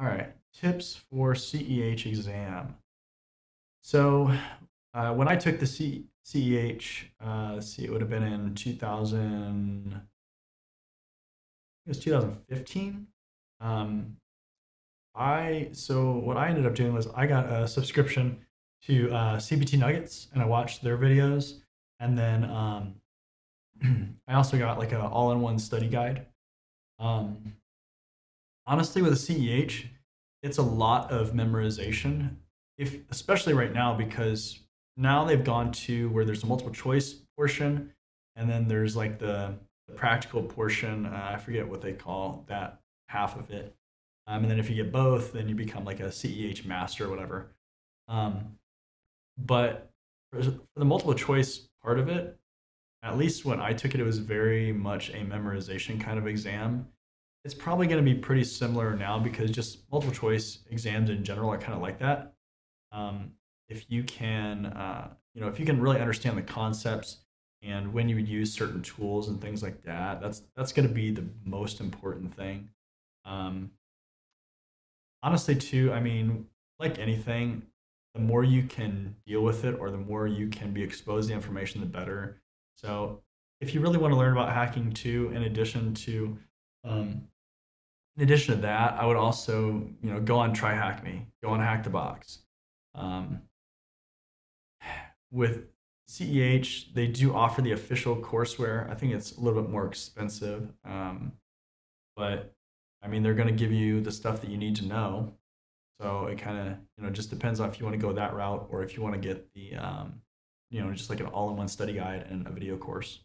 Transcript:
All right, tips for CEH exam. So when I took the CEH, let's see, it would have been in 2015. So what I ended up doing was I got a subscription to CBT Nuggets, and I watched their videos. And then I also got like an all-in-one study guide. Honestly, with a CEH, it's a lot of memorization, especially right now, because now they've gone to where there's a multiple choice portion, and then there's like the practical portion. I forget what they call that half of it. And then if you get both, then you become like a CEH master or whatever. But for the multiple choice part of it, at least when I took it, it was very much a memorization kind of exam. It's probably going to be pretty similar now, because just multiple choice exams in general are kind of like that. If you can, you know, if you can really understand the concepts and when you would use certain tools and things like that, that's going to be the most important thing. Honestly, too, I mean, like anything, the more you can deal with it, or the more you can be exposed to the information, the better. So if you really want to learn about hacking too, in addition to that, I would also, you know, go on Try Hack Me, go on Hack the Box. With CEH, they do offer the official courseware. I think it's a little bit more expensive, but I mean, they're going to give you the stuff that you need to know. So it kind of, you know, just depends on if you want to go that route, or if you want to get the, you know, just like an all-in-one study guide and a video course.